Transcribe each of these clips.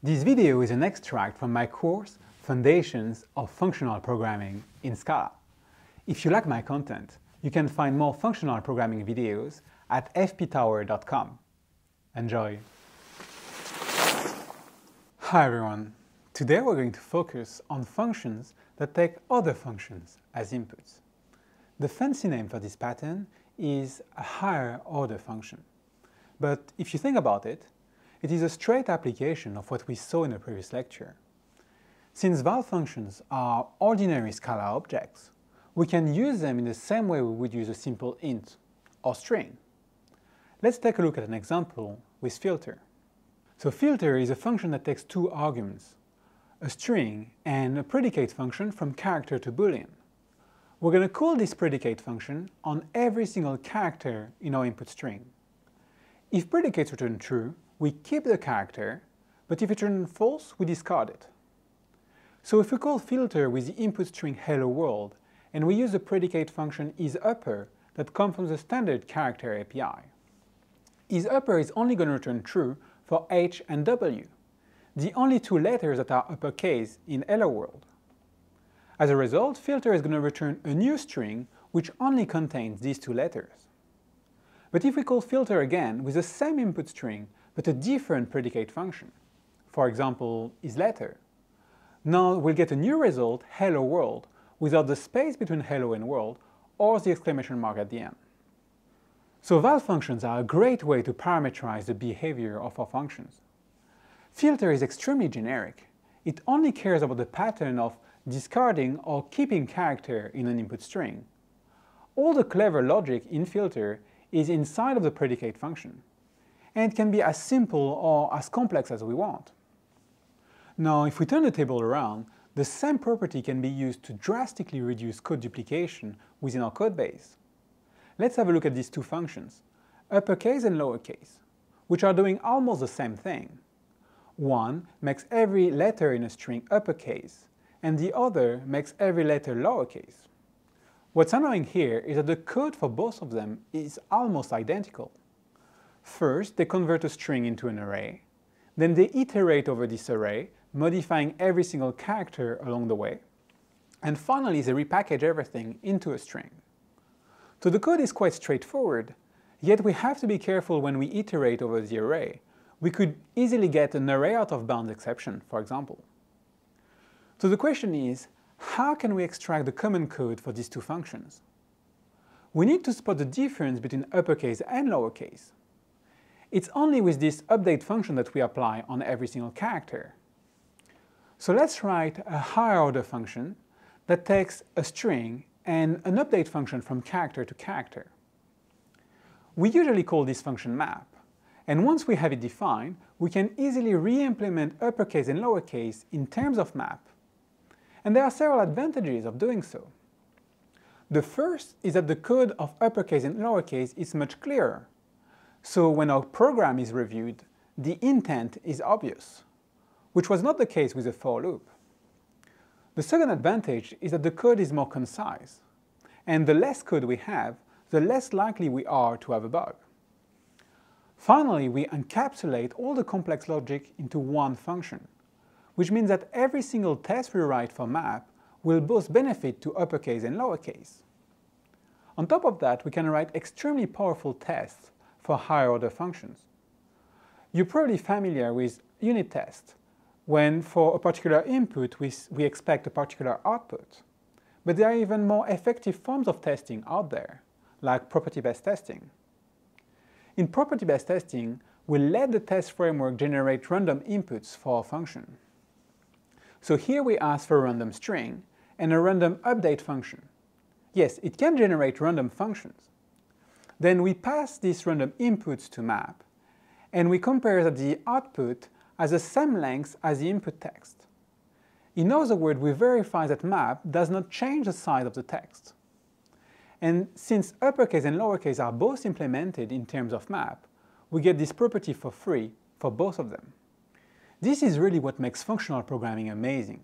This video is an extract from my course, Foundations of Functional Programming in Scala. If you like my content, you can find more functional programming videos at fp-tower.com. Enjoy! Hi everyone! Today we're going to focus on functions that take other functions as inputs. The fancy name for this pattern is a higher order function. But if you think about it, it is a straight application of what we saw in the previous lecture. Since val functions are ordinary Scala objects, we can use them in the same way we would use a simple int or string. Let's take a look at an example with filter. So filter is a function that takes two arguments, a string and a predicate function from character to boolean. We're going to call this predicate function on every single character in our input string. If predicates return true, we keep the character, but if it returns false, we discard it. So if we call filter with the input string hello world, and we use the predicate function isUpper that comes from the standard character API. isUpper is only going to return true for H and W, the only two letters that are uppercase in hello world. As a result, filter is going to return a new string which only contains these two letters. But if we call filter again with the same input string, but a different predicate function, for example, isLetter. Now we'll get a new result, hello world, without the space between hello and world, or the exclamation mark at the end. So val functions are a great way to parameterize the behavior of our functions. Filter is extremely generic. It only cares about the pattern of discarding or keeping character in an input string. All the clever logic in filter is inside of the predicate function. And it can be as simple or as complex as we want. Now, if we turn the table around, the same property can be used to drastically reduce code duplication within our code base. Let's have a look at these two functions, uppercase and lowercase, which are doing almost the same thing. One makes every letter in a string uppercase, and the other makes every letter lowercase. What's annoying here is that the code for both of them is almost identical. First, they convert a string into an array, then they iterate over this array, modifying every single character along the way, and finally they repackage everything into a string. So the code is quite straightforward, yet we have to be careful when we iterate over the array. We could easily get an array out-of-bounds exception, for example. So the question is, how can we extract the common code for these two functions? We need to spot the difference between uppercase and lowercase. It's only with this update function that we apply on every single character. So let's write a higher order function that takes a string and an update function from character to character. We usually call this function map, and once we have it defined, we can easily re-implement uppercase and lowercase in terms of map. And there are several advantages of doing so. The first is that the code of uppercase and lowercase is much clearer. So when our program is reviewed, the intent is obvious, which was not the case with the for loop. The second advantage is that the code is more concise, and the less code we have, the less likely we are to have a bug. Finally, we encapsulate all the complex logic into one function, which means that every single test we write for map will both benefit to uppercase and lowercase. On top of that, we can write extremely powerful tests for higher order functions. You're probably familiar with unit tests, when for a particular input we expect a particular output. But there are even more effective forms of testing out there, like property-based testing. In property-based testing, we let the test framework generate random inputs for our function. So here we ask for a random string and a random update function. Yes, it can generate random functions. Then we pass these random inputs to map, and we compare that the output has the same length as the input text. In other words, we verify that map does not change the size of the text. And since uppercase and lowercase are both implemented in terms of map, we get this property for free for both of them. This is really what makes functional programming amazing,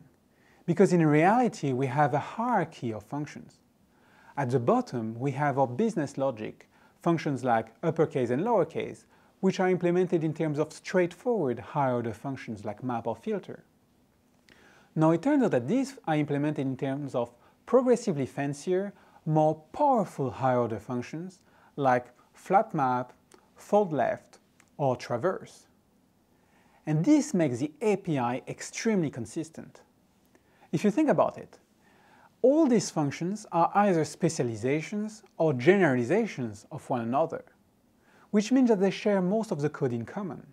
because in reality we have a hierarchy of functions. At the bottom, we have our business logic, functions like uppercase and lowercase, which are implemented in terms of straightforward higher-order functions like map or filter. Now it turns out that these are implemented in terms of progressively fancier, more powerful higher-order functions like flatMap, foldLeft, or traverse. And this makes the API extremely consistent. If you think about it, all these functions are either specializations or generalizations of one another, which means that they share most of the code in common.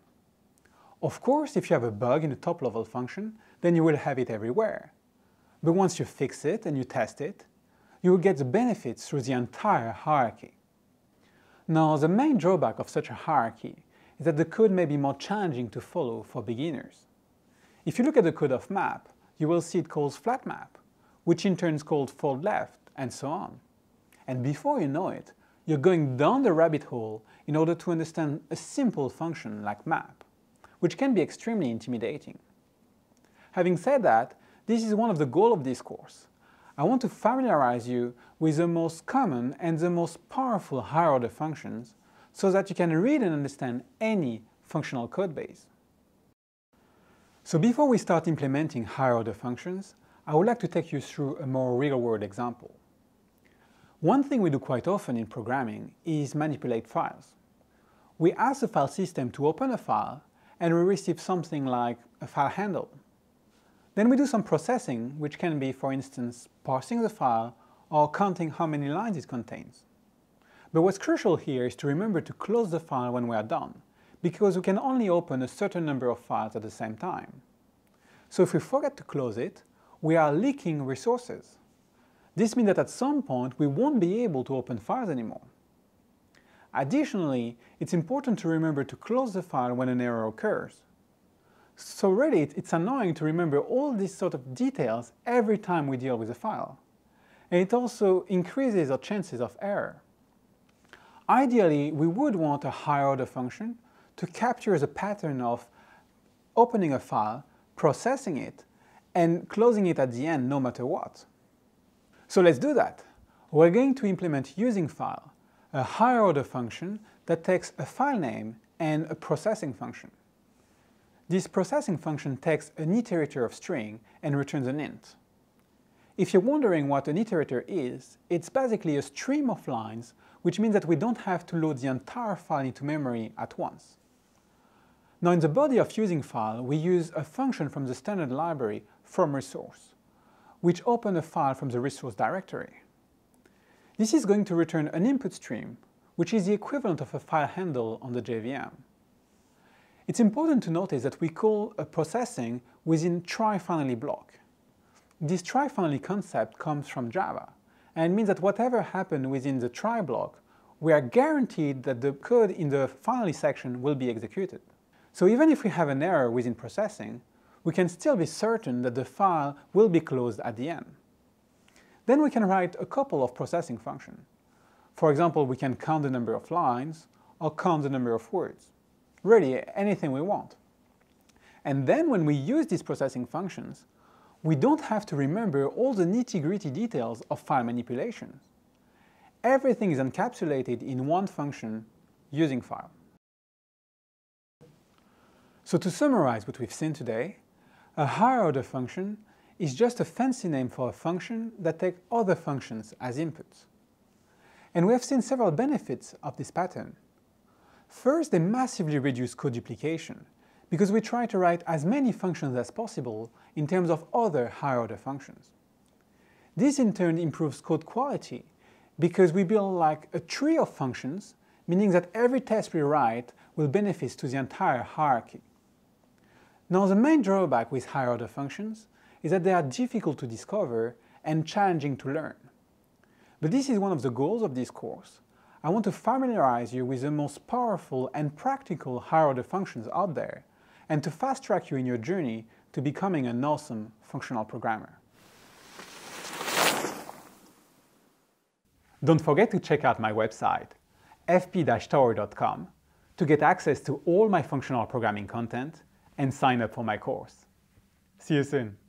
Of course, if you have a bug in a top-level function, then you will have it everywhere. But once you fix it and you test it, you will get the benefits through the entire hierarchy. Now, the main drawback of such a hierarchy is that the code may be more challenging to follow for beginners. If you look at the code of map, you will see it calls flatMap, which in turn is called foldLeft, and so on. And before you know it, you're going down the rabbit hole in order to understand a simple function like map, which can be extremely intimidating. Having said that, this is one of the goals of this course. I want to familiarize you with the most common and the most powerful higher-order functions so that you can read and understand any functional code base. So before we start implementing higher-order functions, I would like to take you through a more real-world example. One thing we do quite often in programming is manipulate files. We ask the file system to open a file and we receive something like a file handle. Then we do some processing, which can be, for instance, parsing the file or counting how many lines it contains. But what's crucial here is to remember to close the file when we are done, because we can only open a certain number of files at the same time. So if we forget to close it, we are leaking resources. This means that at some point we won't be able to open files anymore. Additionally, it's important to remember to close the file when an error occurs. So really, it's annoying to remember all these sort of details every time we deal with a file. And it also increases our chances of error. Ideally, we would want a higher-order function to capture the pattern of opening a file, processing it, and closing it at the end no matter what. So let's do that. We're going to implement using file, a higher order function that takes a file name and a processing function. This processing function takes an iterator of string and returns an int. If you're wondering what an iterator is, it's basically a stream of lines, which means that we don't have to load the entire file into memory at once. Now in the body of using file, we use a function from the standard library from resource, which open a file from the resource directory. This is going to return an input stream, which is the equivalent of a file handle on the JVM. It's important to notice that we call a processing within try-finally block. This try-finally concept comes from Java, and means that whatever happened within the try block, we are guaranteed that the code in the finally section will be executed. So even if we have an error within processing, we can still be certain that the file will be closed at the end. Then we can write a couple of processing functions. For example, we can count the number of lines or count the number of words. Really, anything we want. And then when we use these processing functions, we don't have to remember all the nitty-gritty details of file manipulation. Everything is encapsulated in one function, using file. So to summarize what we've seen today, a higher-order function is just a fancy name for a function that takes other functions as inputs. And we have seen several benefits of this pattern. First, they massively reduce code duplication, because we try to write as many functions as possible in terms of other higher-order functions. This in turn improves code quality, because we build like a tree of functions, meaning that every test we write will benefit to the entire hierarchy. Now, the main drawback with higher-order functions is that they are difficult to discover and challenging to learn. But this is one of the goals of this course. I want to familiarize you with the most powerful and practical higher-order functions out there, and to fast-track you in your journey to becoming an awesome functional programmer. Don't forget to check out my website, fp-tower.com, to get access to all my functional programming content and sign up for my course. See you soon!